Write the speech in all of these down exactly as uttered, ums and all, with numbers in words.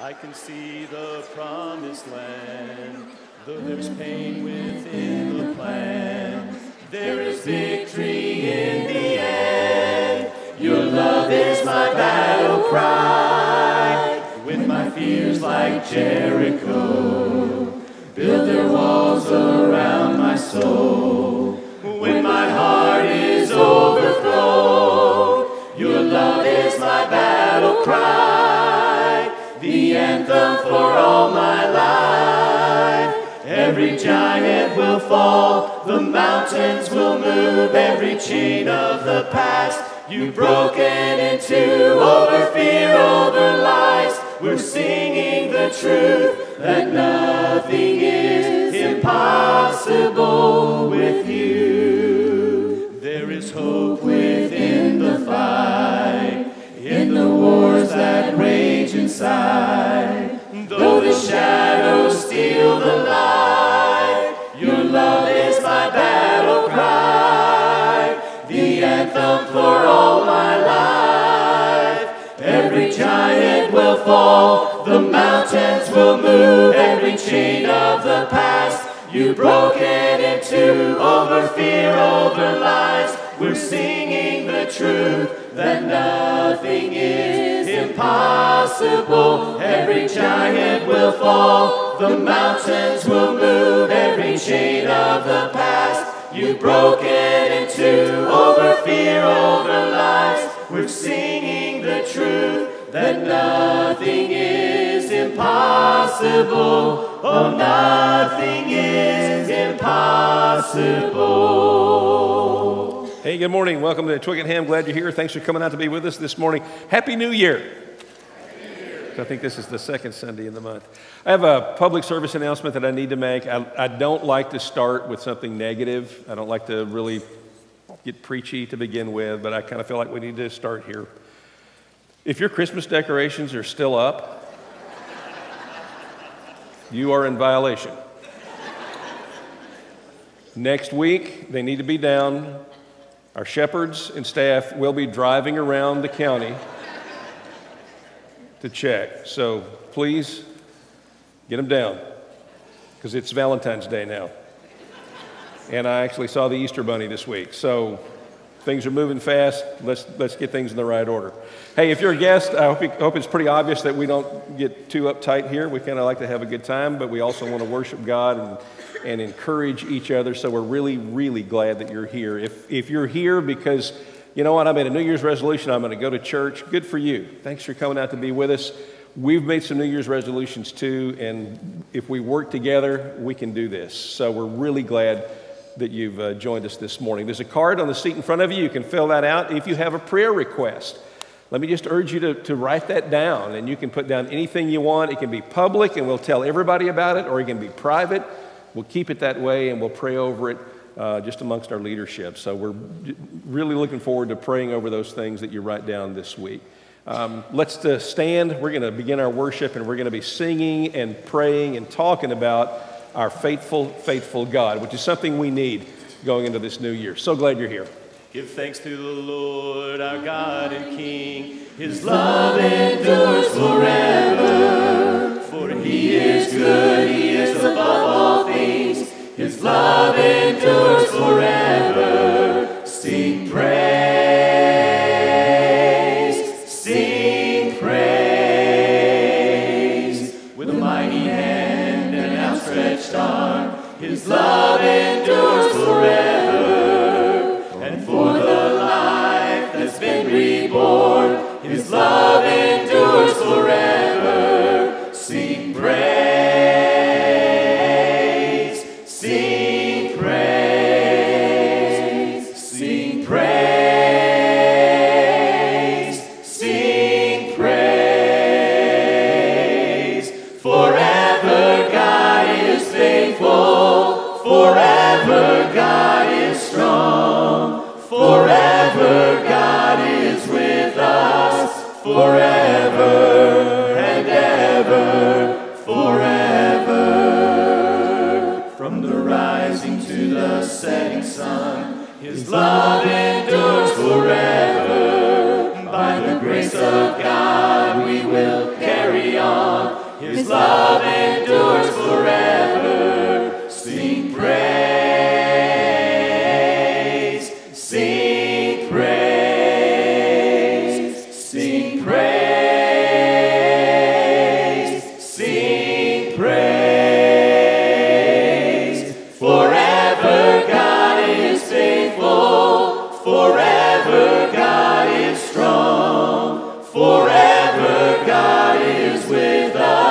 I can see the promised land, though there's pain within the plan. There is victory in the end. Your love is my battle cry. With my fears like Jericho, build their walls around my soul. When my heart is overflowed, your love is my battle cry. The anthem for all my life. Every giant will fall, the mountains will move, every chain of the past. You've broken into over fear, over lies. We're singing the truth that nothing is impossible with you. There is hope within the fight, in the wars that rage inside. Though the shadows steal the light, your love is my battle cry. The anthem for all my life. Every giant will fall, the mountains will move, every chain of the past. You've broken in two, over fear, over lies. We're singing the truth that nothing is impossible. Every giant will fall, the mountains will move, every chain of the past. You've broken in two, over fear, over lies. We're singing the truth that nothing is impossible. Oh, nothing is impossible. Hey, good morning. Welcome to Twickenham. Glad you're here. Thanks for coming out to be with us this morning. Happy New Year. I think this is the second Sunday in the month. I have a public service announcement that I need to make. I, I don't like to start with something negative. I don't like to really get preachy to begin with, but I kind of feel like we need to start here. If your Christmas decorations are still up, you are in violation. Next week, they need to be down. Our shepherds and staff will be driving around the county to check. So please get them down, because it's Valentine's Day now. And I actually saw the Easter Bunny this week. So things are moving fast. Let's, let's get things in the right order. Hey, if you're a guest, I hope, you, hope it's pretty obvious that we don't get too uptight here. We kind of like to have a good time, but we also want to worship God and, and encourage each other. So we're really, really glad that you're here. If, if you're here because you know what, I made a New Year's resolution, I'm going to go to church. Good for you. Thanks for coming out to be with us. We've made some New Year's resolutions too, and if we work together, we can do this. So we're really glad that you've uh, joined us this morning. There's a card on the seat in front of you. You can fill that out. If you have a prayer request, let me just urge you to, to write that down, and you can put down anything you want. It can be public, and we'll tell everybody about it, or it can be private. We'll keep it that way, and we'll pray over it. Uh, just amongst our leadership. So we're really looking forward to praying over those things that you write down this week. Um, let's uh, stand. We're going to begin our worship, and we're going to be singing and praying and talking about our faithful, faithful God, which is something we need going into this new year. So glad you're here. Give thanks to the Lord, our God and King. His love endures forever, for he is good, he is above all things. His love endures forever. Sing praise, sing praise. With a mighty hand and outstretched arm, his love endures forever. And for the life that's been reborn, his love endures forever. Sing praise. His love endures forever. By the grace of God, we will carry on. His love endures forever. Sing praise, sing praise, sing praise, sing praise. Forever God is faithful, forever God is strong, forever God is with us.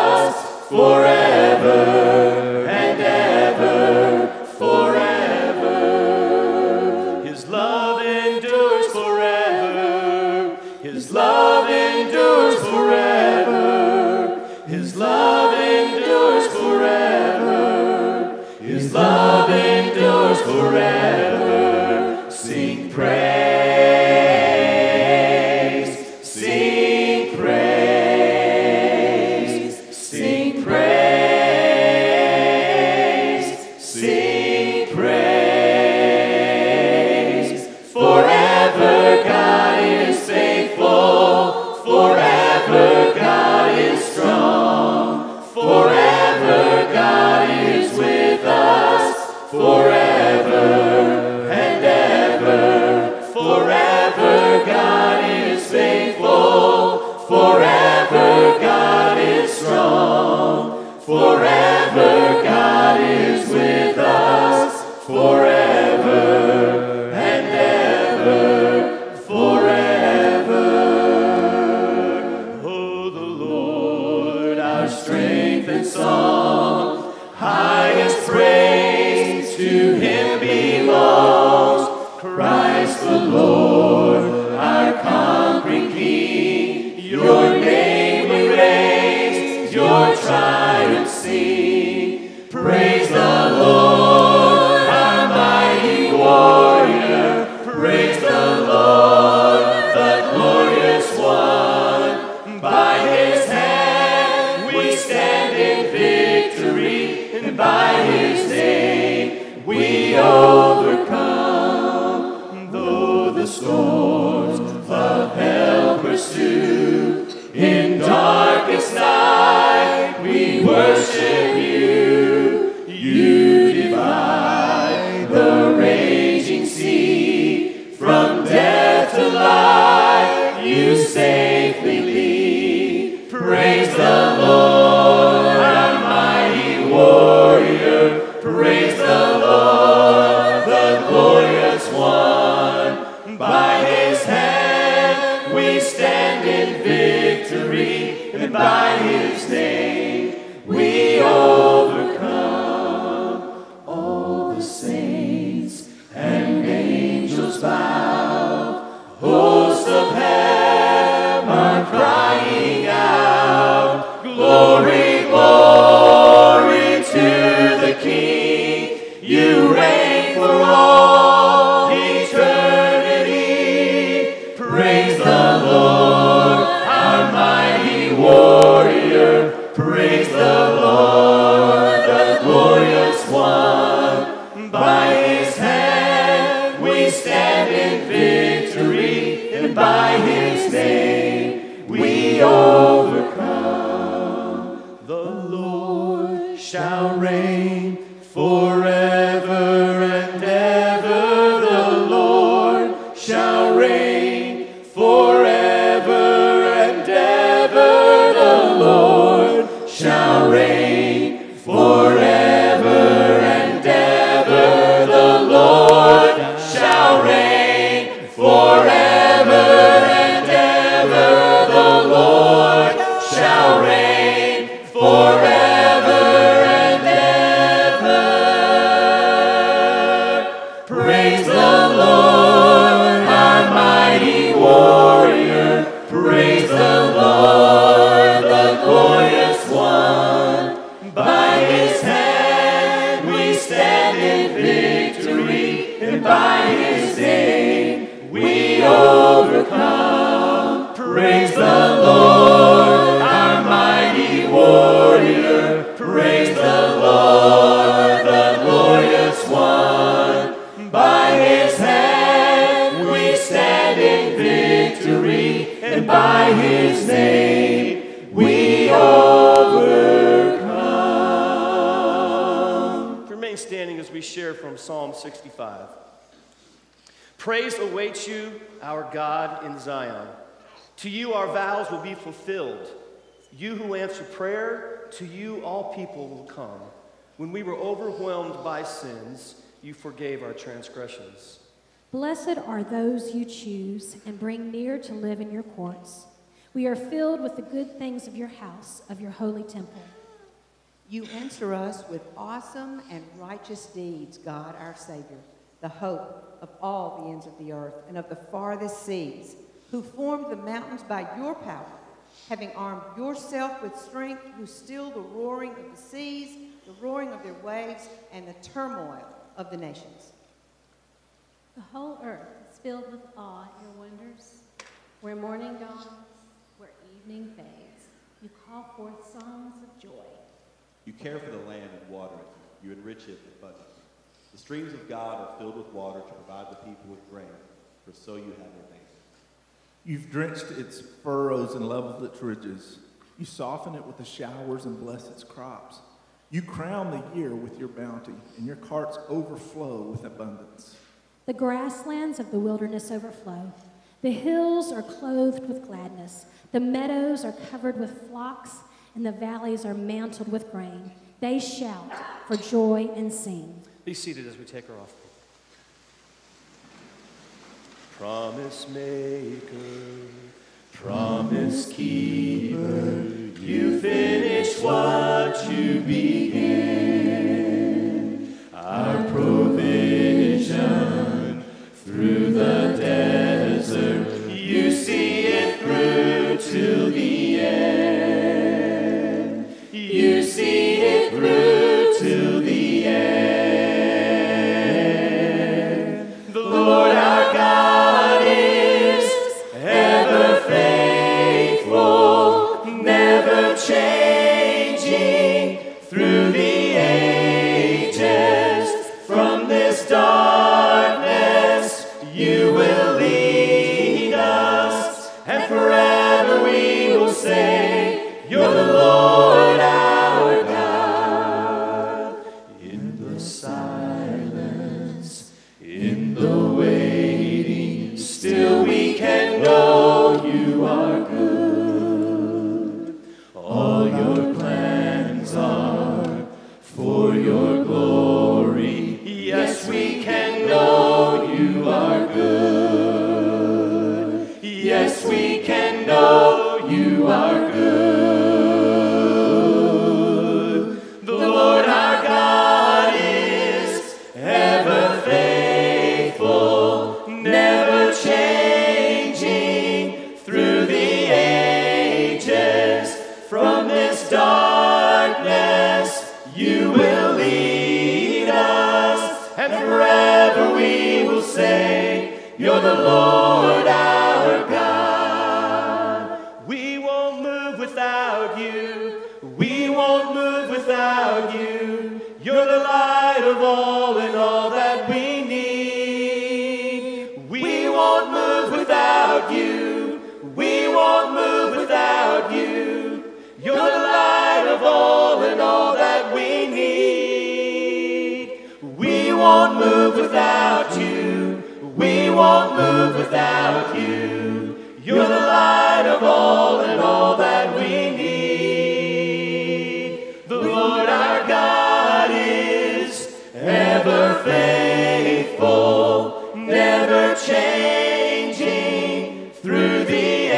Forever and ever, forever. His love endures forever. His love endures forever. His love endures forever. His love endures forever. Sing praise. By his name we overcome. we share from Psalm sixty-five. Praise awaits you, our God in Zion. To you our vows will be fulfilled. You who answer prayer, to you all people will come. When we were overwhelmed by sins, you forgave our transgressions. Blessed are those you choose and bring near to live in your courts. We are filled with the good things of your house, of your holy temple. You answer us with awesome and righteous deeds, God our Savior, the hope of all the ends of the earth and of the farthest seas, who formed the mountains by your power, having armed yourself with strength, who still the roaring of the seas, the roaring of their waves, and the turmoil of the nations. The whole earth is filled with awe at your wonders. Where morning dawns, where evening fades, you call forth songs of joy. You care for the land and water it. You enrich it with abundance. The streams of God are filled with water to provide the people with grain, for so you have ordained. You've drenched its furrows and leveled its ridges. You soften it with the showers and bless its crops. You crown the year with your bounty, and your carts overflow with abundance. The grasslands of the wilderness overflow. The hills are clothed with gladness. The meadows are covered with flocks, and the valleys are mantled with grain. They shout for joy and sing. Be seated as we take our offering. Promise maker, promise keeper, you finish what you begin. Our provision through the desert, you see it through till the end. You see it through till the end. The Lord our God changing through the ages. From this darkness you will lead us, and forever we will say, you're the Lord our God. In the silence, in the waiting, still we can know you are good. All your plans are for your glory. Yes, we can know you are good. Yes, we can know you are good. The Lord our God is ever faithful, never changing through the ages. From this darkness you will lead us, and forever we will say, you're the Lord our God. We won't move without you. We won't move without you. You're the light of all and all that we need. We won't move without you. We won't move without you. You're the light of all and all that we need. We won't move without you. We won't move without you. You're the light of all and all that we need. The Lord our God is ever faithful, never changing through the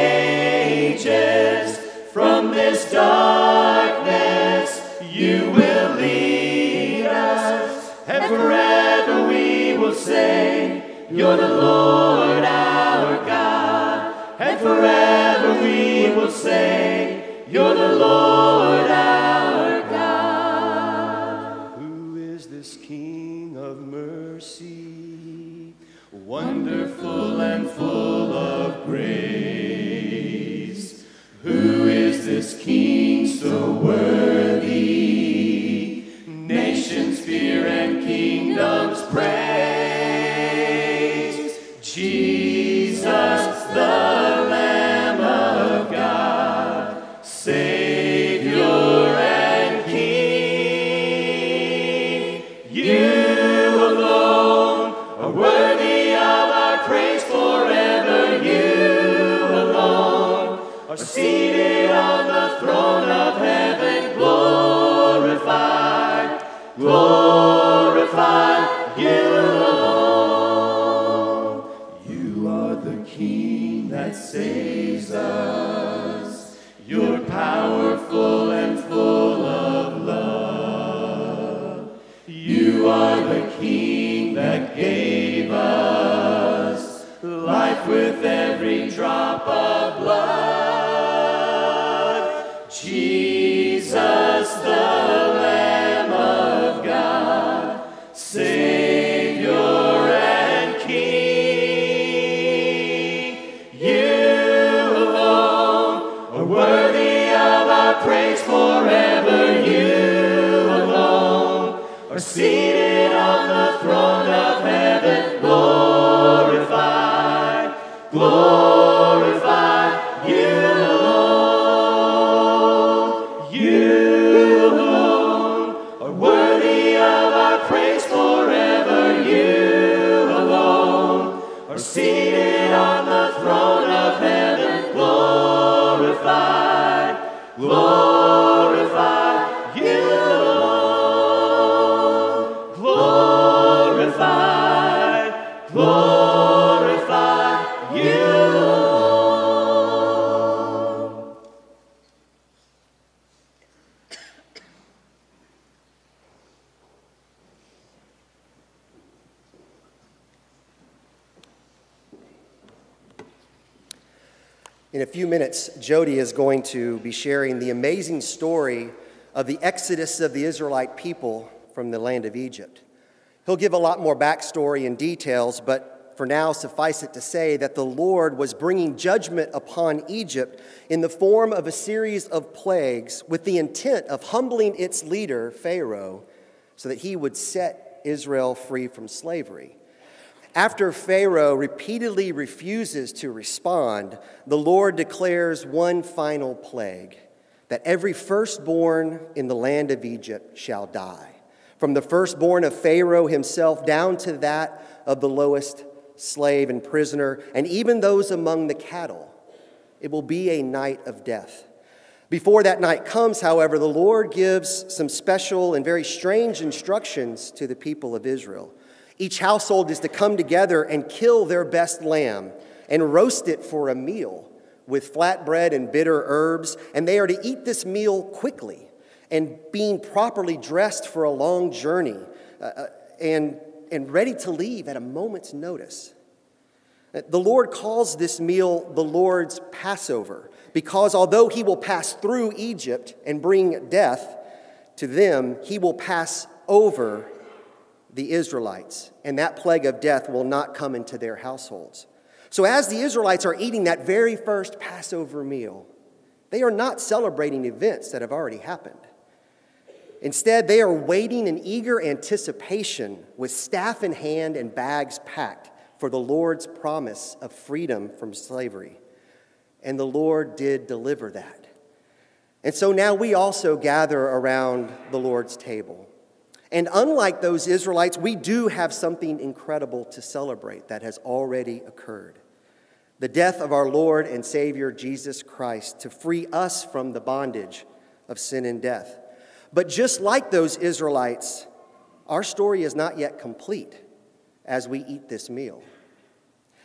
ages. From this darkness you will lead us, and forever we will say, you're the Lord our God. And forever we will say, you're the Lord our God. Who is this King of mercy, wonderful and full of grace? Who is this King so worthy? Nations fear and kingdoms praise. Jesus, the Lamb of God, Savior and King. You the King that gave us life with every drop of blood. Jesus the Lamb of God, Savior and King, you alone are worthy of our praise forever. You alone are seated on the throne of heaven, glorified, glorified, you alone, you alone are worthy of our praise forever, you alone are seated on the throne of heaven, glorified, glorified. Glorify you. In a few minutes, Jody is going to be sharing the amazing story of the exodus of the Israelite people from the land of Egypt. He'll give a lot more backstory and details, but for now, suffice it to say that the Lord was bringing judgment upon Egypt in the form of a series of plagues with the intent of humbling its leader, Pharaoh, so that he would set Israel free from slavery. After Pharaoh repeatedly refuses to respond, the Lord declares one final plague, that every firstborn in the land of Egypt shall die, from the firstborn of Pharaoh himself down to that of the lowest slave and prisoner, and even those among the cattle. It will be a night of death. Before that night comes, however, the Lord gives some special and very strange instructions to the people of Israel. Each household is to come together and kill their best lamb and roast it for a meal with flatbread and bitter herbs, and they are to eat this meal quickly, and being properly dressed for a long journey, uh, and, and ready to leave at a moment's notice. The Lord calls this meal the Lord's Passover, because although he will pass through Egypt and bring death to them, he will pass over the Israelites, and that plague of death will not come into their households. So as the Israelites are eating that very first Passover meal, they are not celebrating events that have already happened. Instead, they are waiting in eager anticipation with staff in hand and bags packed for the Lord's promise of freedom from slavery. And the Lord did deliver that. And so now we also gather around the Lord's table. And unlike those Israelites, we do have something incredible to celebrate that has already occurred: the death of our Lord and Savior Jesus Christ to free us from the bondage of sin and death. But just like those Israelites, our story is not yet complete as we eat this meal.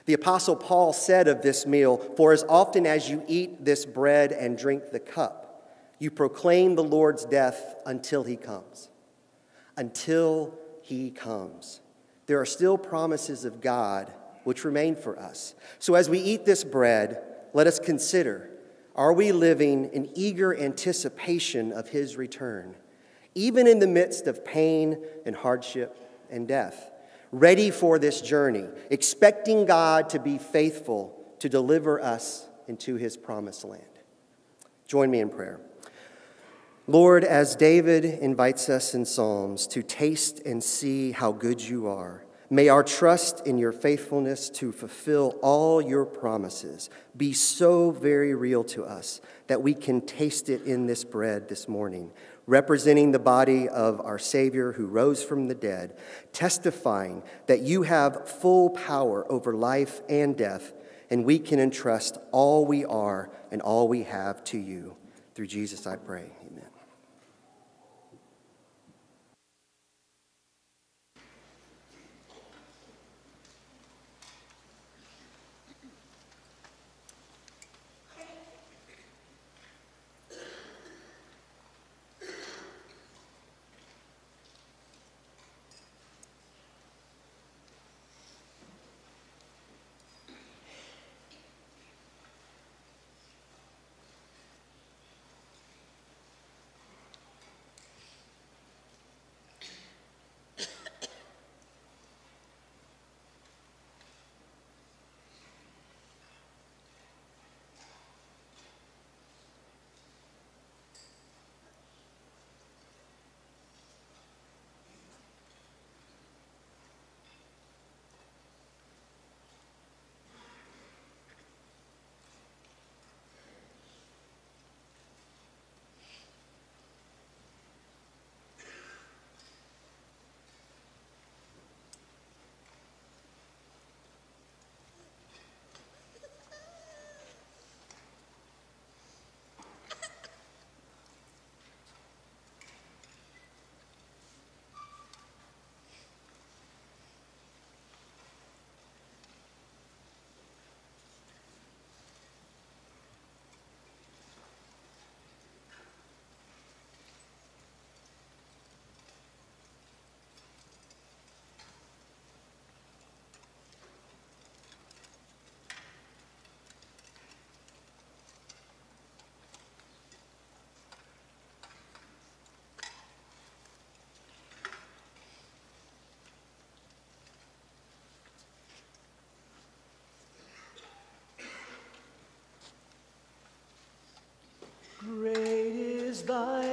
The Apostle Paul said of this meal, "For as often as you eat this bread and drink the cup, you proclaim the Lord's death until he comes." Until he comes. There are still promises of God which remain for us. So as we eat this bread, let us consider, are we living in eager anticipation of his return, even in the midst of pain and hardship and death, ready for this journey, expecting God to be faithful to deliver us into his promised land? Join me in prayer. Lord, as David invites us in Psalms to taste and see how good you are, may our trust in your faithfulness to fulfill all your promises be so very real to us that we can taste it in this bread this morning, representing the body of our Savior who rose from the dead, testifying that you have full power over life and death, and we can entrust all we are and all we have to you. Through Jesus, I pray. Amen.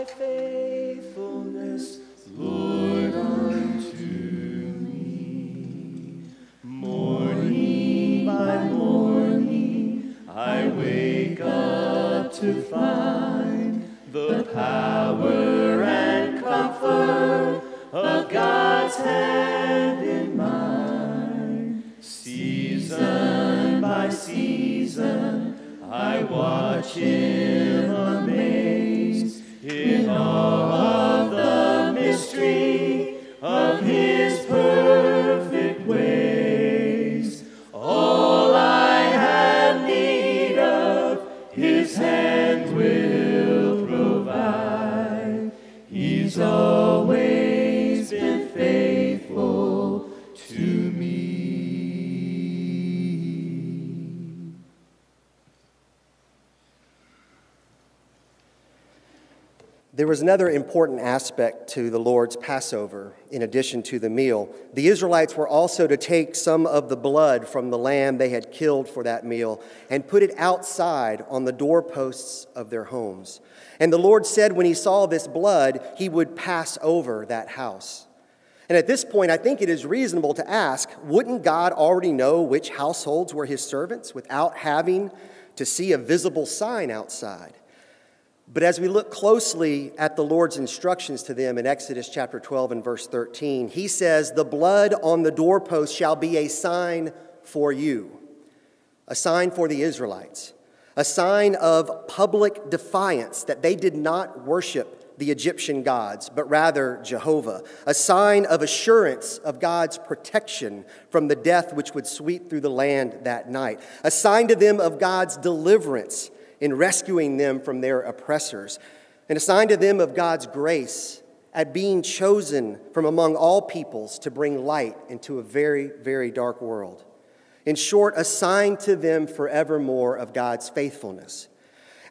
thy faithfulness, Lord, unto me. Morning by morning I wake up to find the power and comfort of God's hand in mine. Season by season I watch in amaze in all of the mystery of His perfect ways. All I have need of, His hand will provide. He's always been faithful to me. There was another important aspect to the Lord's Passover, in addition to the meal. The Israelites were also to take some of the blood from the lamb they had killed for that meal and put it outside on the doorposts of their homes. And the Lord said when He saw this blood, He would pass over that house. And at this point, I think it is reasonable to ask, wouldn't God already know which households were His servants without having to see a visible sign outside? But as we look closely at the Lord's instructions to them in Exodus chapter twelve and verse thirteen, He says, "The blood on the doorpost shall be a sign for you," a sign for the Israelites, a sign of public defiance that they did not worship the Egyptian gods, but rather Jehovah, a sign of assurance of God's protection from the death which would sweep through the land that night, a sign to them of God's deliverance in rescuing them from their oppressors, and a sign to them of God's grace at being chosen from among all peoples to bring light into a very, very dark world. In short, a sign to them forevermore of God's faithfulness.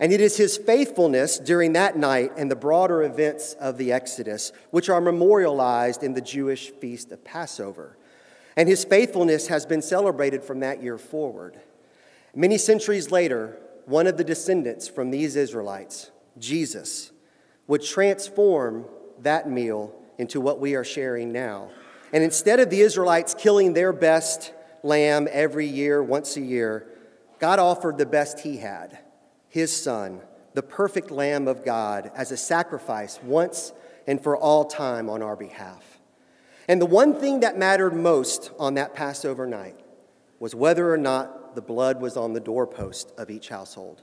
And it is His faithfulness during that night and the broader events of the Exodus, which are memorialized in the Jewish feast of Passover. And His faithfulness has been celebrated from that year forward. Many centuries later, one of the descendants from these Israelites, Jesus, would transform that meal into what we are sharing now. And instead of the Israelites killing their best lamb every year, once a year, God offered the best He had, His Son, the perfect Lamb of God, as a sacrifice once and for all time on our behalf. And the one thing that mattered most on that Passover night was whether or not the blood was on the doorpost of each household.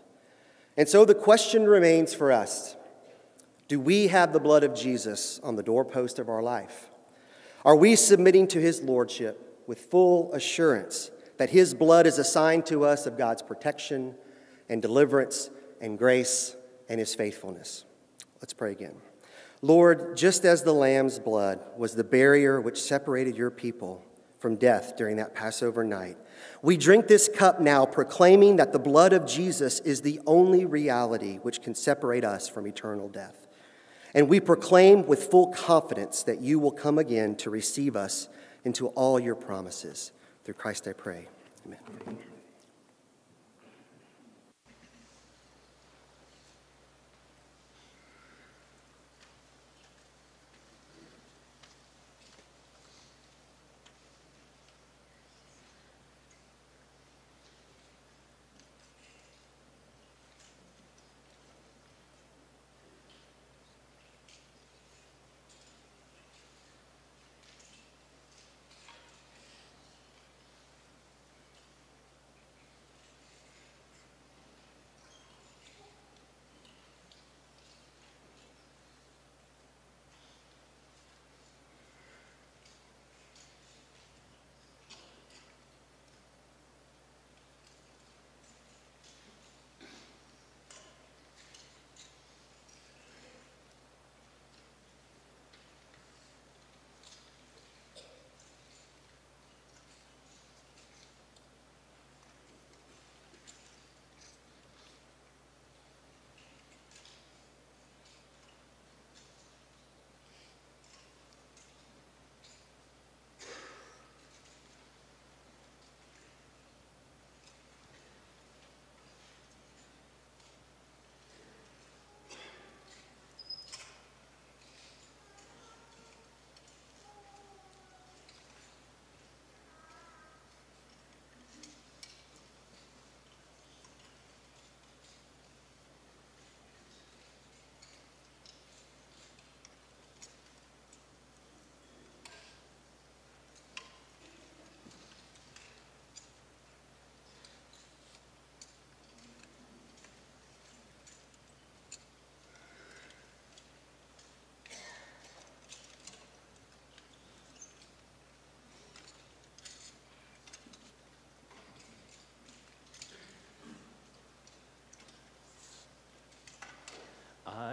And so the question remains for us, do we have the blood of Jesus on the doorpost of our life? Are we submitting to His lordship with full assurance that His blood is a sign to us of God's protection and deliverance and grace and His faithfulness? Let's pray again. Lord, just as the Lamb's blood was the barrier which separated your people from death during that Passover night, we drink this cup now, proclaiming that the blood of Jesus is the only reality which can separate us from eternal death. And we proclaim with full confidence that you will come again to receive us into all your promises. Through Christ I pray. Amen. Amen.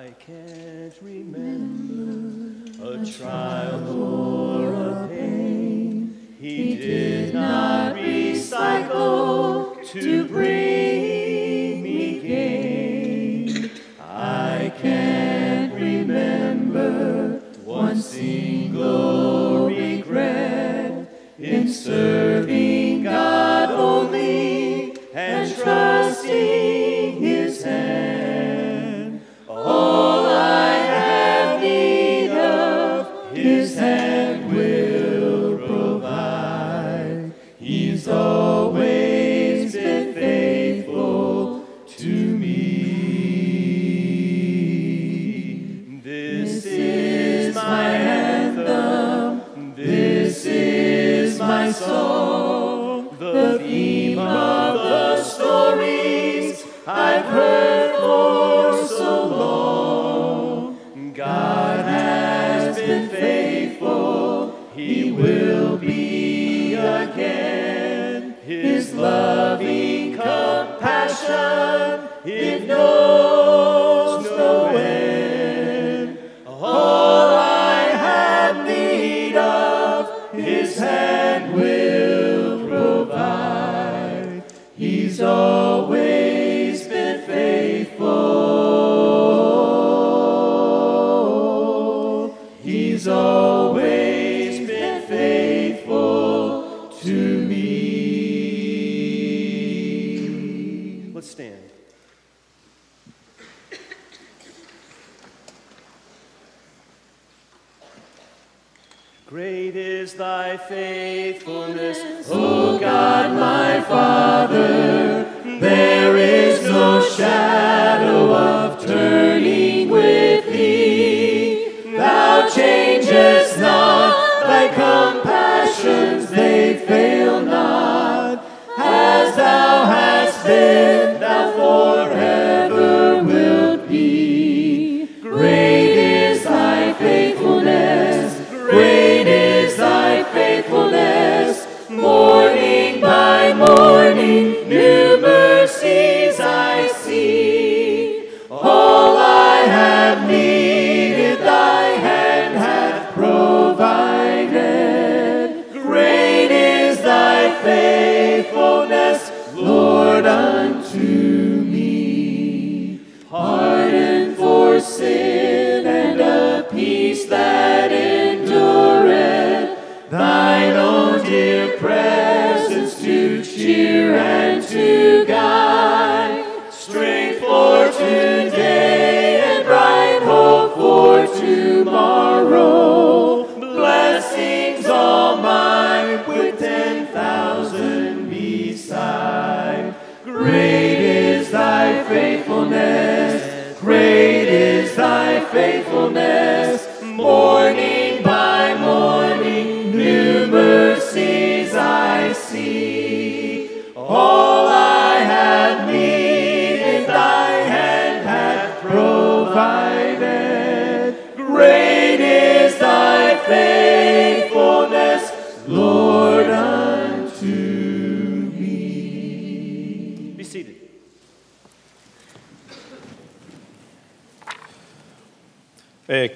I can't remember a trial or a pain he did not recycle to bring me gain. I can't remember one single regret in serving God only and trusting his hand.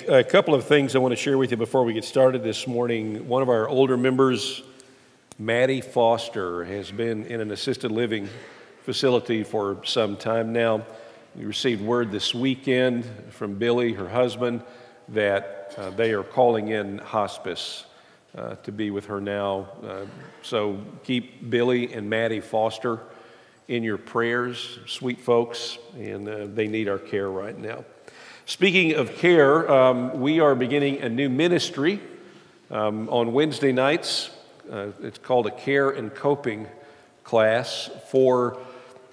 A couple of things I want to share with you before we get started this morning. One of our older members, Maddie Foster, has been in an assisted living facility for some time now. We received word this weekend from Billy, her husband, that uh, they are calling in hospice uh, to be with her now. Uh, so keep Billy and Maddie Foster in your prayers, sweet folks, and uh, they need our care right now. Speaking of care, um, we are beginning a new ministry um, on Wednesday nights. Uh, it's called a Care and Coping class for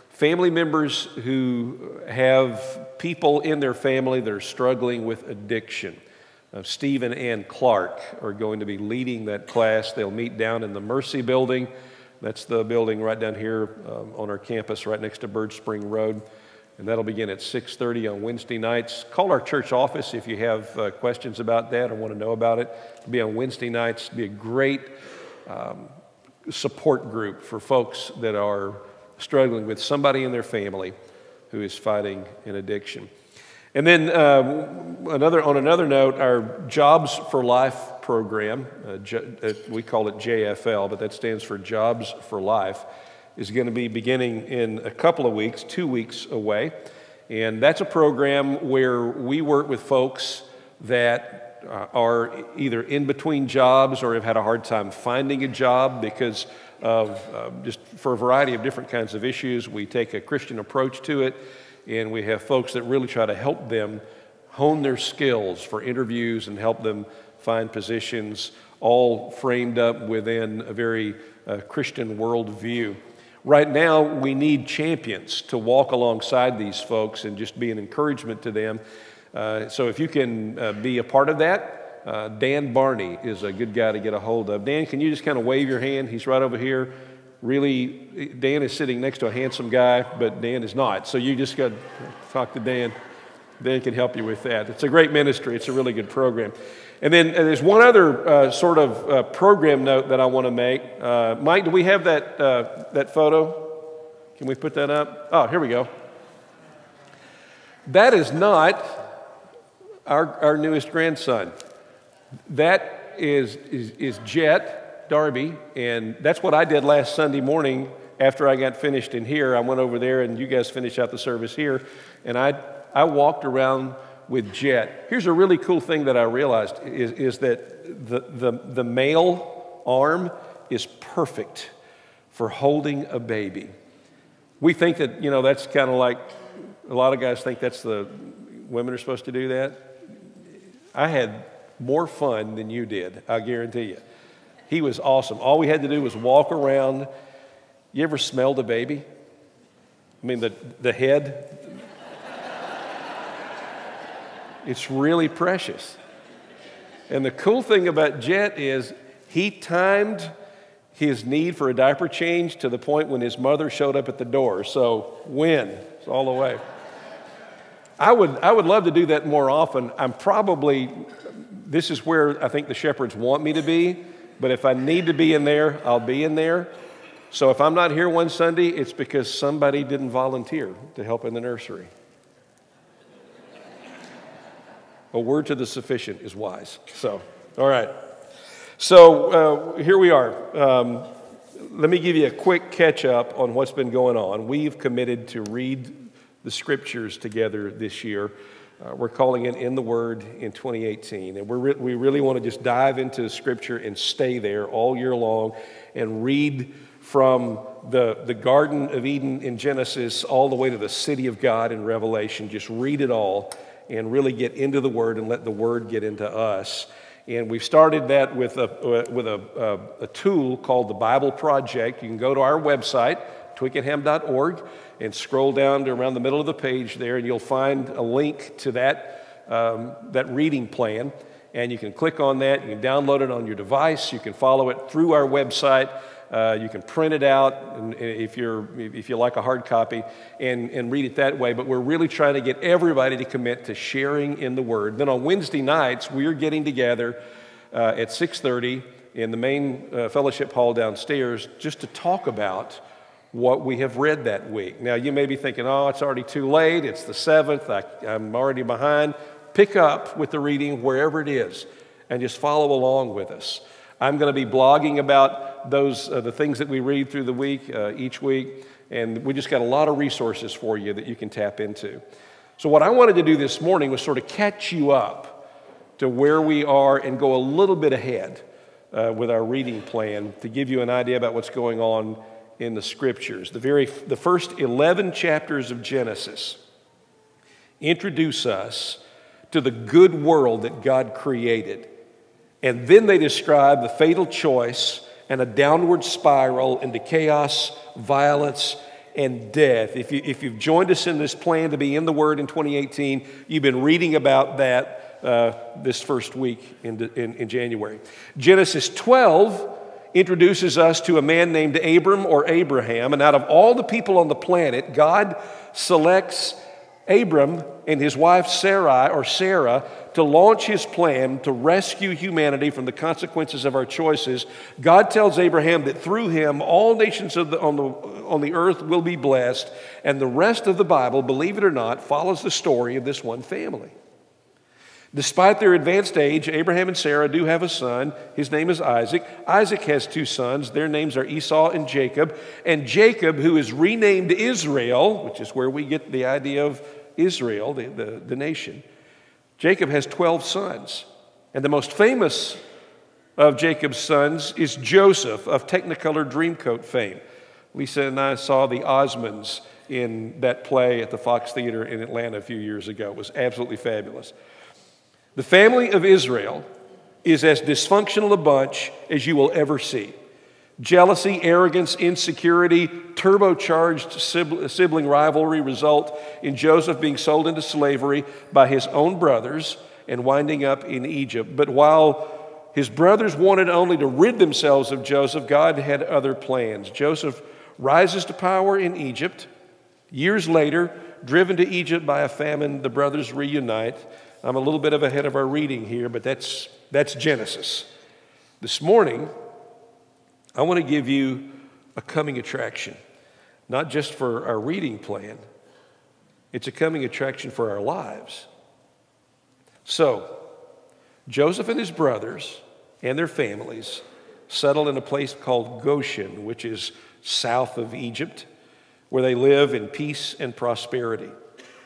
family members who have people in their family that are struggling with addiction. Uh, Stephen and Clark are going to be leading that class. They'll meet down in the Mercy Building. That's the building right down here um, on our campus, right next to Bird Spring Road. And that'll begin at six thirty on Wednesday nights. Call our church office if you have uh, questions about that or want to know about it. It'll be on Wednesday nights. It'll be a great um, support group for folks that are struggling with somebody in their family who is fighting an addiction. And then uh, another on another note, our Jobs for Life program, uh, J, uh, we call it J F L, but that stands for Jobs for Life, is going to be beginning in a couple of weeks, two weeks away. And that's a program where we work with folks that uh, are either in between jobs or have had a hard time finding a job because of uh, just for a variety of different kinds of issues. We take a Christian approach to it, and we have folks that really try to help them hone their skills for interviews and help them find positions, all framed up within a very uh, Christian worldview. Right now, we need champions to walk alongside these folks and just be an encouragement to them. Uh, so if you can uh, be a part of that, uh, Dan Barney is a good guy to get a hold of. Dan, can you just kind of wave your hand? He's right over here. Really, Dan is sitting next to a handsome guy, but Dan is not. So you just got to talk to Dan. Dan can help you with that. It's a great ministry. It's a really good program. And then and there's one other uh, sort of uh, program note that I want to make. Uh, Mike, do we have that, uh, that photo? Can we put that up? Oh, here we go. That is not our, our newest grandson. That is, is, is Jet Darby, and that's what I did last Sunday morning after I got finished in here. I went over there, and you guys finished out the service here, and I, I walked around with Jet. Here's a really cool thing that I realized is, is that the, the, the male arm is perfect for holding a baby. We think that, you know, that's kind of like, a lot of guys think that's the, women are supposed to do that. I had more fun than you did, I guarantee you. He was awesome. All we had to do was walk around. You ever smelled a baby? I mean, the, the head. It's really precious. And the cool thing about Jet is he timed his need for a diaper change to the point when his mother showed up at the door. So win, it's all the way. I would, I would love to do that more often. I'm probably, this is where I think the shepherds want me to be, but if I need to be in there, I'll be in there. So if I'm not here one Sunday, it's because somebody didn't volunteer to help in the nursery. A word to the sufficient is wise. So, all right. So, uh, here we are. Um, let me give you a quick catch-up on what's been going on. We've committed to read the Scriptures together this year. Uh, we're calling it In the Word in twenty eighteen. And we're re- we really want to just dive into Scripture and stay there all year long and read from the, the Garden of Eden in Genesis all the way to the city of God in Revelation. Just read it all and really get into the Word and let the Word get into us. And we've started that with a, with a, a, a tool called the Bible Project. You can go to our website, twickenham dot org, and scroll down to around the middle of the page there, and you'll find a link to that, um, that reading plan. And you can click on that. You can download it on your device. You can follow it through our website. Uh, you can print it out and if you're if you like a hard copy and, and read it that way. But we're really trying to get everybody to commit to sharing in the Word. Then on Wednesday nights, we're getting together uh, at six thirty in the main uh, fellowship hall downstairs just to talk about what we have read that week. Now, you may be thinking, oh, it's already too late. It's the seventh. I, I'm already behind. Pick up with the reading wherever it is and just follow along with us. I'm going to be blogging about those uh, the things that we read through the week, uh, each week, and we just got a lot of resources for you that you can tap into. So what I wanted to do this morning was sort of catch you up to where we are and go a little bit ahead uh, with our reading plan to give you an idea about what's going on in the Scriptures. The very the first eleven chapters of Genesis introduce us to the good world that God created. And then they describe the fatal choice and a downward spiral into chaos, violence, and death. If, you, if you've joined us in this plan to be in the Word in twenty eighteen, you've been reading about that uh, this first week in, in, in January. Genesis twelve introduces us to a man named Abram or Abraham. And out of all the people on the planet, God selects Abram and his wife Sarai or Sarah to launch his plan to rescue humanity from the consequences of our choices, God tells Abraham that through him, all nations of the, on, the, on the earth will be blessed. And the rest of the Bible, believe it or not, follows the story of this one family. Despite their advanced age, Abraham and Sarah do have a son. His name is Isaac. Isaac has two sons. Their names are Esau and Jacob. And Jacob, who is renamed Israel, which is where we get the idea of Israel, the, the, the nation, Jacob has twelve sons. And the most famous of Jacob's sons is Joseph of Technicolor Dreamcoat fame. Lisa and I saw the Osmonds in that play at the Fox Theater in Atlanta a few years ago. It was absolutely fabulous. The family of Israel is as dysfunctional a bunch as you will ever see. Jealousy, arrogance, insecurity, turbocharged sibling rivalry result in Joseph being sold into slavery by his own brothers and winding up in Egypt. But while his brothers wanted only to rid themselves of Joseph, God had other plans. Joseph rises to power in Egypt. Years later, driven to Egypt by a famine, the brothers reunite. I'm a little bit of ahead of our reading here, but that's, that's Genesis. This morning, I want to give you a coming attraction, not just for our reading plan. It's a coming attraction for our lives. So, Joseph and his brothers and their families settle in a place called Goshen, which is south of Egypt, where they live in peace and prosperity.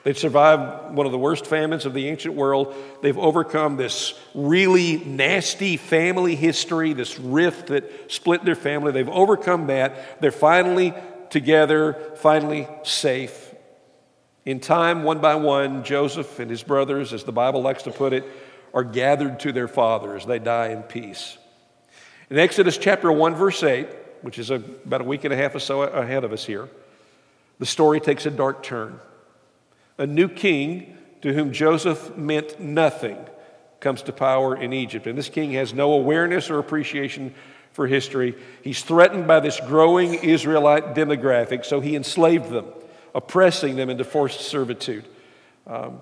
They've survived one of the worst famines of the ancient world. They've overcome this really nasty family history, this rift that split their family. They've overcome that. They're finally together, finally safe. In time, one by one, Joseph and his brothers, as the Bible likes to put it, are gathered to their father as they die in peace. In Exodus chapter one, verse eight, which is about a week and a half or so ahead of us here, the story takes a dark turn. A new king to whom Joseph meant nothing comes to power in Egypt. And this king has no awareness or appreciation for history. He's threatened by this growing Israelite demographic, so he enslaved them, oppressing them into forced servitude. Um,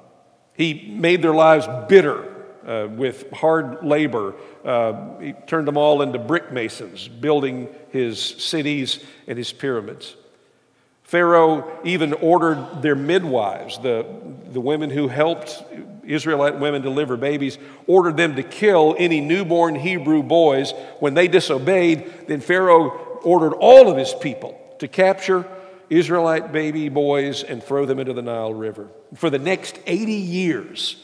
he made their lives bitter uh, with hard labor. Uh, he turned them all into brick masons, building his cities and his pyramids. Pharaoh even ordered their midwives, the, the women who helped Israelite women deliver babies, ordered them to kill any newborn Hebrew boys. When they disobeyed, then Pharaoh ordered all of his people to capture Israelite baby boys and throw them into the Nile River. For the next eighty years,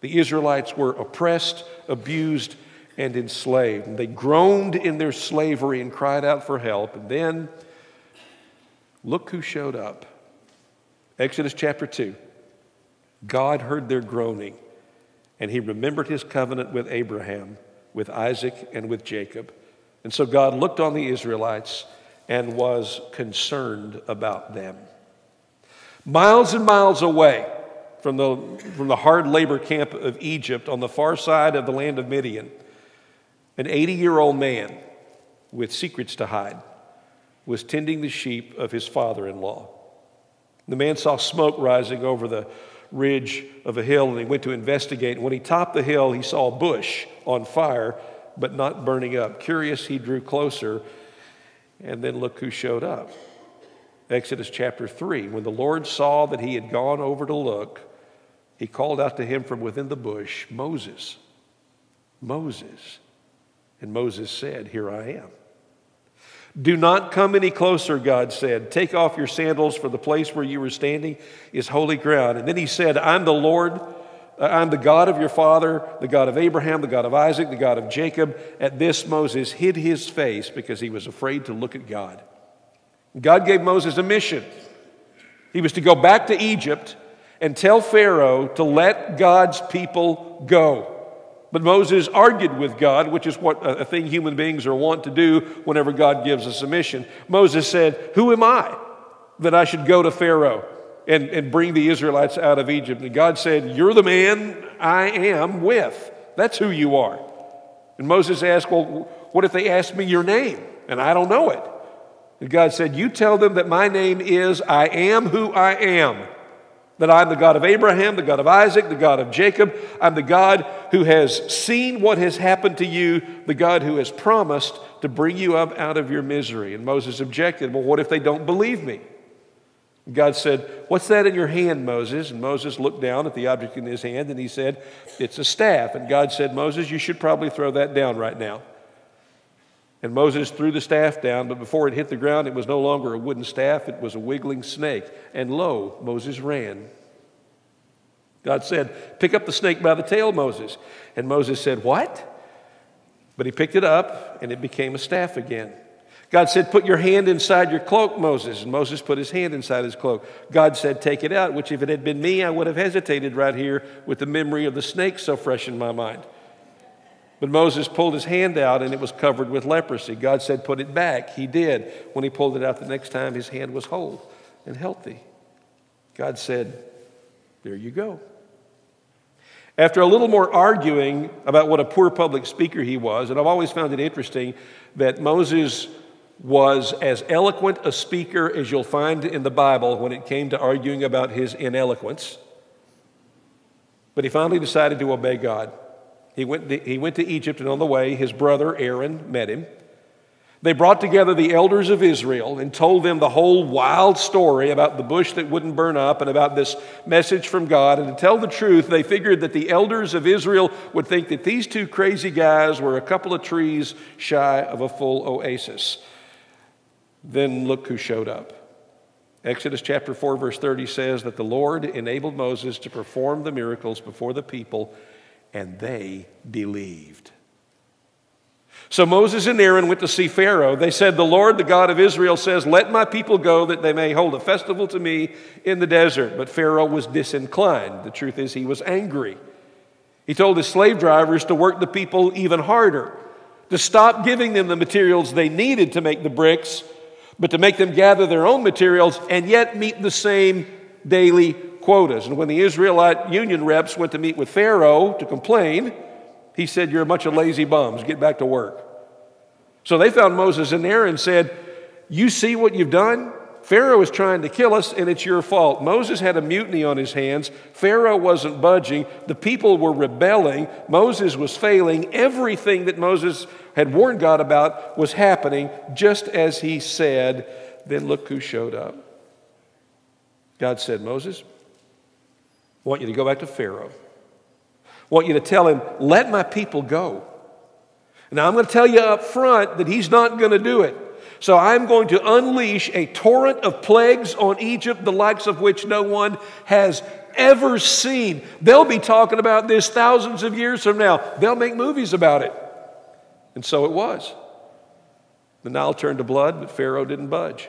the Israelites were oppressed, abused, and enslaved. And they groaned in their slavery and cried out for help. And then, look who showed up. Exodus chapter two. God heard their groaning, and he remembered his covenant with Abraham, with Isaac, and with Jacob. And so God looked on the Israelites and was concerned about them. Miles and miles away from the, from the hard labor camp of Egypt, on the far side of the land of Midian, an eighty-year-old man with secrets to hide was tending the sheep of his father-in-law. The man saw smoke rising over the ridge of a hill, and he went to investigate. And when he topped the hill, he saw a bush on fire, but not burning up. Curious, he drew closer, and then look who showed up. Exodus chapter three, when the Lord saw that he had gone over to look, he called out to him from within the bush, "Moses, Moses." And Moses said, "Here I am." "Do not come any closer," God said. "Take off your sandals, for the place where you were standing is holy ground." And then he said, "I'm the Lord, I'm the God of your father, the God of Abraham, the God of Isaac, the God of Jacob." At this, Moses hid his face because he was afraid to look at God. God gave Moses a mission. He was to go back to Egypt and tell Pharaoh to let God's people go. But Moses argued with God, which is what a thing human beings are wont to do whenever God gives us a mission. Moses said, "Who am I that I should go to Pharaoh and, and bring the Israelites out of Egypt?" And God said, "You're the man I am with. That's who you are." And Moses asked, "Well, what if they ask me your name and I don't know it?" And God said, "You tell them that my name is I am who I am. That I'm the God of Abraham, the God of Isaac, the God of Jacob. I'm the God who has seen what has happened to you, the God who has promised to bring you up out of your misery. And Moses objected, well, what if they don't believe me? And God said, what's that in your hand, Moses? And Moses looked down at the object in his hand and he said, it's a staff. And God said, Moses, you should probably throw that down right now. And Moses threw the staff down, but before it hit the ground, it was no longer a wooden staff, it was a wiggling snake. And lo, Moses ran. God said, pick up the snake by the tail, Moses. And Moses said, what? But he picked it up, and it became a staff again. God said, put your hand inside your cloak, Moses. And Moses put his hand inside his cloak. God said, take it out, which if it had been me, I would have hesitated right here with the memory of the snake so fresh in my mind. But Moses pulled his hand out, and it was covered with leprosy. God said, put it back. He did. When he pulled it out the next time, his hand was whole and healthy. God said, there you go. After a little more arguing about what a poor public speaker he was, and I've always found it interesting that Moses was as eloquent a speaker as you'll find in the Bible when it came to arguing about his ineloquence. But he finally decided to obey God. He went to, he went to Egypt, and on the way, his brother Aaron met him. They brought together the elders of Israel and told them the whole wild story about the bush that wouldn't burn up and about this message from God. And to tell the truth, they figured that the elders of Israel would think that these two crazy guys were a couple of trees shy of a full oasis. Then look who showed up. Exodus chapter four, verse thirty says that the Lord enabled Moses to perform the miracles before the people, and they believed. So Moses and Aaron went to see Pharaoh. They said, the Lord, the God of Israel, says, let my people go that they may hold a festival to me in the desert. But Pharaoh was disinclined. The truth is, he was angry. He told his slave drivers to work the people even harder, to stop giving them the materials they needed to make the bricks, but to make them gather their own materials and yet meet the same daily quotas. And when the Israelite union reps went to meet with Pharaoh to complain, he said, you're a bunch of lazy bums. Get back to work. So they found Moses and Aaron and said, you see what you've done? Pharaoh is trying to kill us, and it's your fault. Moses had a mutiny on his hands. Pharaoh wasn't budging. The people were rebelling. Moses was failing. Everything that Moses had warned God about was happening just as he said. Then look who showed up. God said, Moses, I want you to go back to Pharaoh. I want you to tell him, let my people go. Now, I'm going to tell you up front that he's not going to do it. So I'm going to unleash a torrent of plagues on Egypt, the likes of which no one has ever seen. They'll be talking about this thousands of years from now. They'll make movies about it. And so it was. The Nile turned to blood, but Pharaoh didn't budge.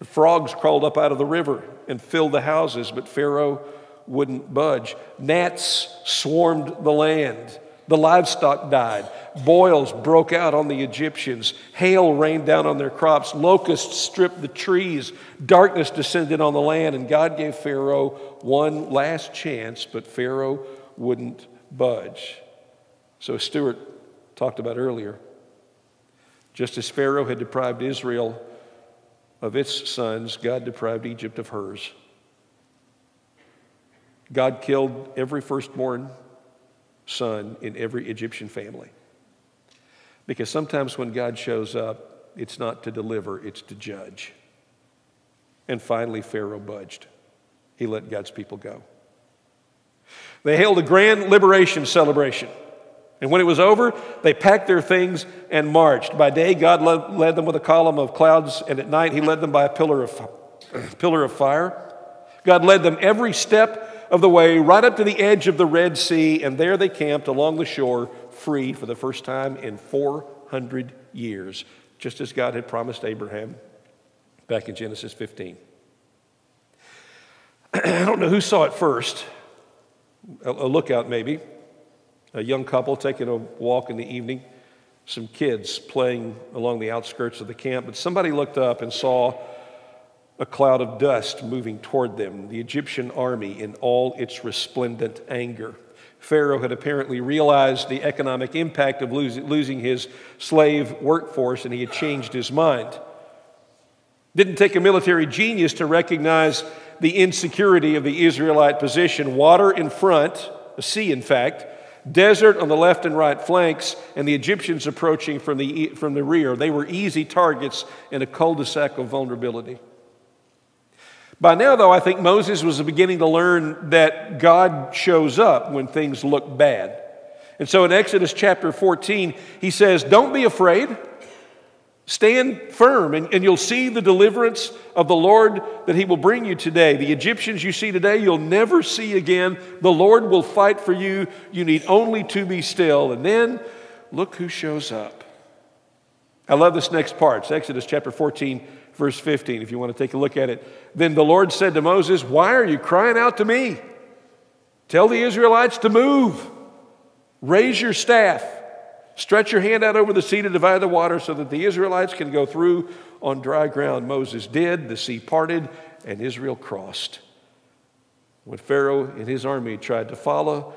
The frogs crawled up out of the river and filled the houses, but Pharaoh wouldn't budge. Gnats swarmed the land. The livestock died. Boils broke out on the Egyptians. Hail rained down on their crops. Locusts stripped the trees. Darkness descended on the land, and God gave Pharaoh one last chance, but Pharaoh wouldn't budge. So as Stuart talked about earlier, just as Pharaoh had deprived Israel of its sons, God deprived Egypt of hers. God killed every firstborn son in every Egyptian family. Because sometimes when God shows up, it's not to deliver, it's to judge. And finally, Pharaoh budged. He let God's people go. They held a grand liberation celebration. And when it was over, they packed their things and marched. By day, God led them with a column of clouds, and at night, he led them by a pillar of, a pillar of fire. God led them every step of the way, right up to the edge of the Red Sea, and there they camped along the shore, free for the first time in four hundred years, just as God had promised Abraham back in Genesis fifteen. I don't know who saw it first, a, a lookout maybe, a young couple taking a walk in the evening, some kids playing along the outskirts of the camp, but somebody looked up and saw a cloud of dust moving toward them, the Egyptian army in all its resplendent anger. Pharaoh had apparently realized the economic impact of losing his slave workforce, and he had changed his mind. Didn't take a military genius to recognize the insecurity of the Israelite position. Water in front, a sea in fact, desert on the left and right flanks, and the Egyptians approaching from the, from the rear. They were easy targets in a cul-de-sac of vulnerability. By now, though, I think Moses was beginning to learn that God shows up when things look bad. And so in Exodus chapter fourteen, he says, don't be afraid. Stand firm, and, and you'll see the deliverance of the Lord that he will bring you today. The Egyptians you see today, you'll never see again. The Lord will fight for you. You need only to be still. And then, look who shows up. I love this next part. It's Exodus chapter fourteen, verse fifteen, if you want to take a look at it. Then the Lord said to Moses, why are you crying out to me? Tell the Israelites to move. Raise your staff. Stretch your hand out over the sea to divide the water so that the Israelites can go through on dry ground. Moses did. The sea parted, and Israel crossed. When Pharaoh and his army tried to follow,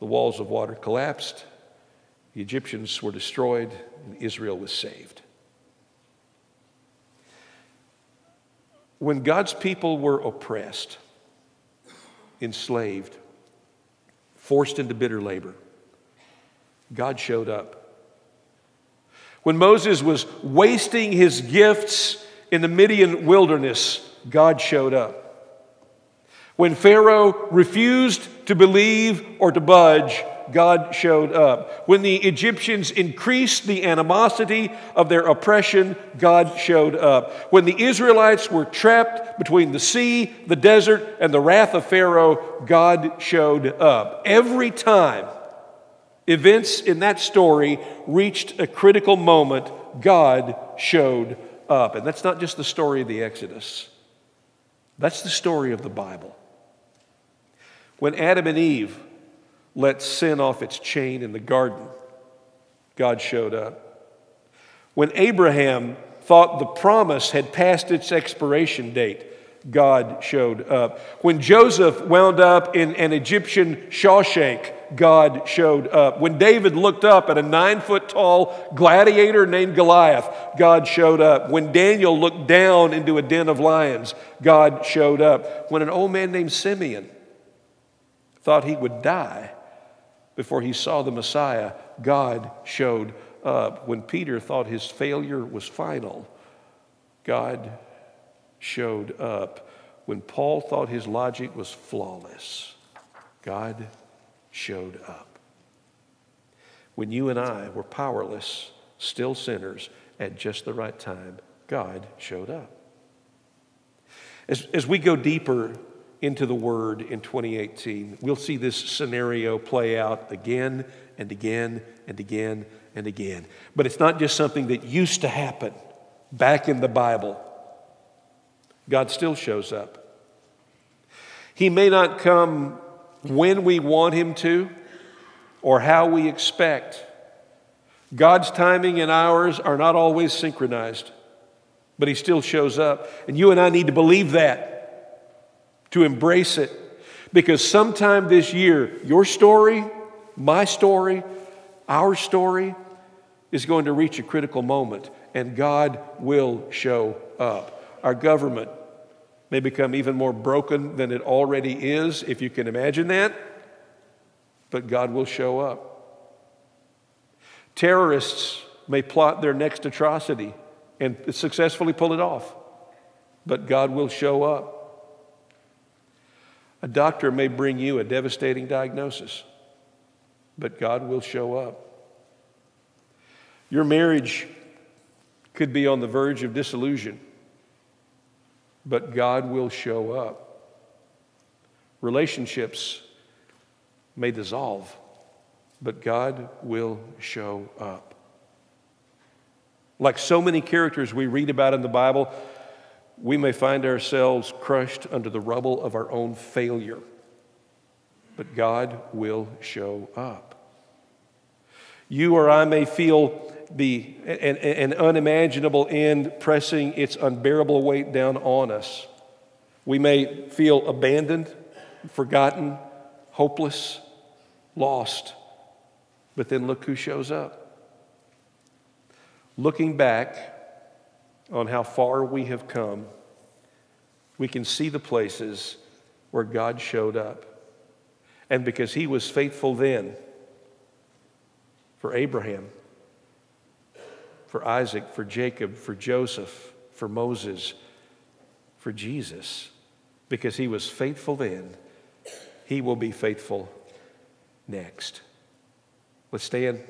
the walls of water collapsed. The Egyptians were destroyed, and Israel was saved. When God's people were oppressed, enslaved, forced into bitter labor, God showed up. When Moses was wasting his gifts in the Midian wilderness, God showed up. When Pharaoh refused to believe or to budge, God showed up. When the Egyptians increased the animosity of their oppression, God showed up. When the Israelites were trapped between the sea, the desert, and the wrath of Pharaoh, God showed up. Every time events in that story reached a critical moment, God showed up. And that's not just the story of the Exodus. That's the story of the Bible. When Adam and Eve let sin off its chain in the garden, God showed up. When Abraham thought the promise had passed its expiration date, God showed up. When Joseph wound up in an Egyptian Shawshank, God showed up. When David looked up at a nine-foot-tall gladiator named Goliath, God showed up. When Daniel looked down into a den of lions, God showed up. When an old man named Simeon thought he would die before he saw the Messiah, God showed up. When Peter thought his failure was final, God showed up. When Paul thought his logic was flawless, God showed up. When you and I were powerless, still sinners, at just the right time, God showed up. As, as we go deeper into the Word in twenty eighteen, we'll see this scenario play out again and again and again and again. But it's not just something that used to happen back in the Bible. God still shows up. He may not come when we want Him to or how we expect. God's timing and ours are not always synchronized, but He still shows up. And you and I need to believe that, to embrace it, because sometime this year, your story, my story, our story is going to reach a critical moment, and God will show up. Our government may become even more broken than it already is, if you can imagine that, but God will show up. Terrorists may plot their next atrocity and successfully pull it off, but God will show up. A doctor may bring you a devastating diagnosis, but God will show up. Your marriage could be on the verge of dissolution, but God will show up. Relationships may dissolve, but God will show up. Like so many characters we read about in the Bible, we may find ourselves crushed under the rubble of our own failure, but God will show up. You or I may feel the, an, an unimaginable end pressing its unbearable weight down on us. We may feel abandoned, forgotten, hopeless, lost, but then look who shows up. Looking back on how far we have come, we can see the places where God showed up. And because he was faithful then for Abraham, for Isaac, for Jacob, for Joseph, for Moses, for Jesus, because he was faithful then, he will be faithful next. Let's stand,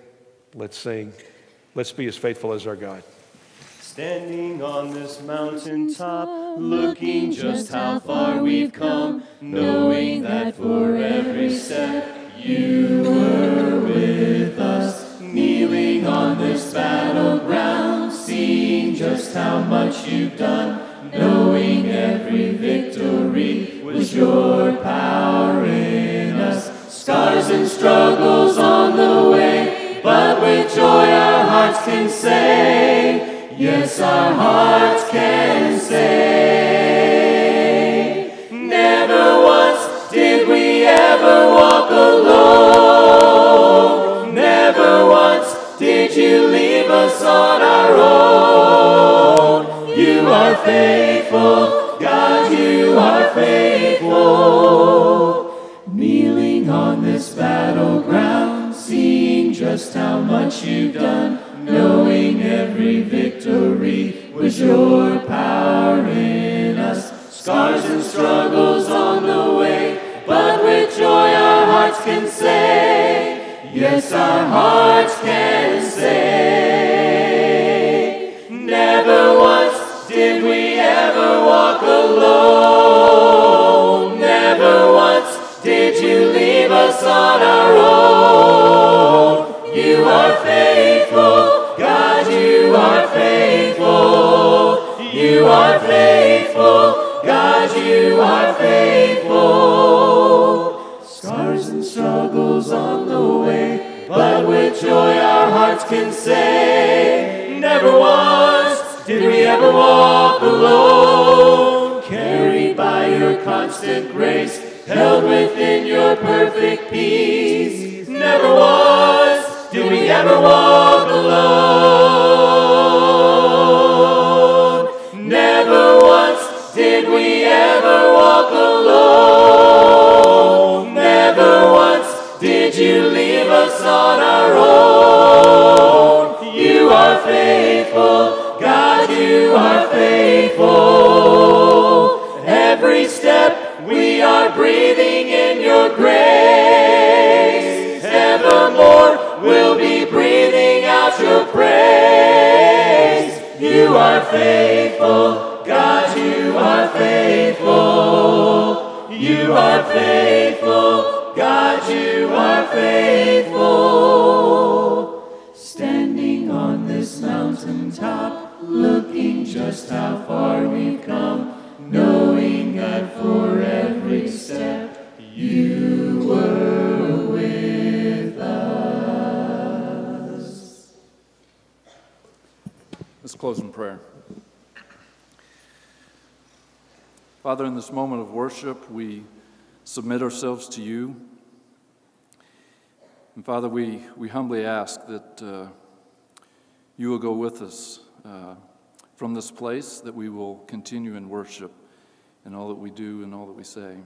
let's sing, let's be as faithful as our God. Standing on this mountaintop, looking just how far we've come, knowing that for every step you were with us. Kneeling on this battleground, seeing just how much you've done, knowing every victory was your power in us. Scars and struggles on the way, but with joy our hearts can say, yes, our hearts can say, never once did we ever walk alone, never once did you leave us on our own. You are faithful, God, you are faithful. On this battleground, seeing just how much you've done, knowing every victory was your power in us. Scars and struggles on the way, but with joy our hearts can say, yes, our hearts can say, never once did we ever walk alone, never once did you leave us on our own? You are faithful, God, you are faithful. You are faithful, God, you are faithful. Scars and struggles on the way, but with joy our hearts can say, never once did we ever walk alone. Carried by your constant grace, held within your perfect peace, never was, did we ever walk alone? Never once did we ever walk alone. Never once did you leave us on our own. You are faithful, God, you are faithful. Every step we are breathing in your grace. Evermore we'll be breathing out your praise. You are faithful, God, you are faithful. You are faithful, God, you are faithful. Standing on this mountaintop, looking just how far we've come, knowing that for every step you were with us. Let's close in prayer. Father, in this moment of worship, we submit ourselves to you. And Father, we, we humbly ask that uh, you will go with us uh, from this place, that we will continue in worship in all that we do and all that we say.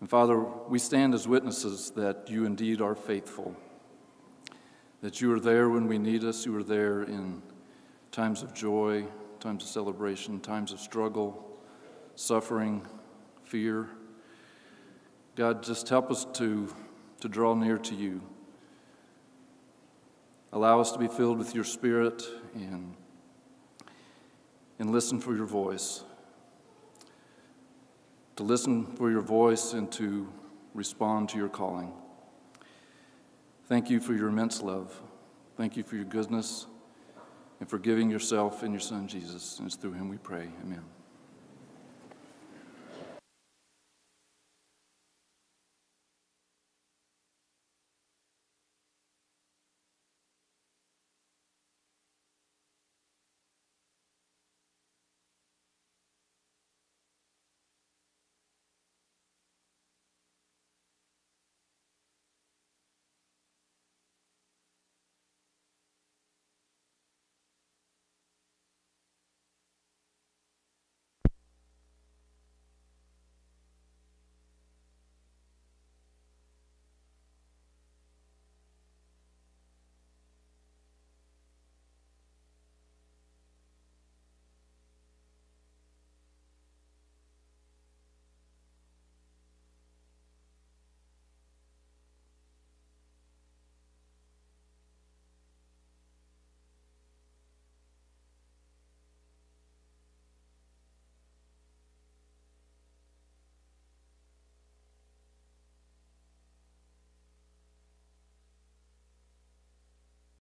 And Father, we stand as witnesses that you indeed are faithful, that you are there when we need us, you are there in times of joy, times of celebration, times of struggle, suffering, fear. God, just help us to, to draw near to you. Allow us to be filled with your Spirit and, and listen for your voice. To listen for your voice and to respond to your calling. Thank you for your immense love. Thank you for your goodness and for giving yourself in your Son, Jesus. And it's through him we pray. Amen.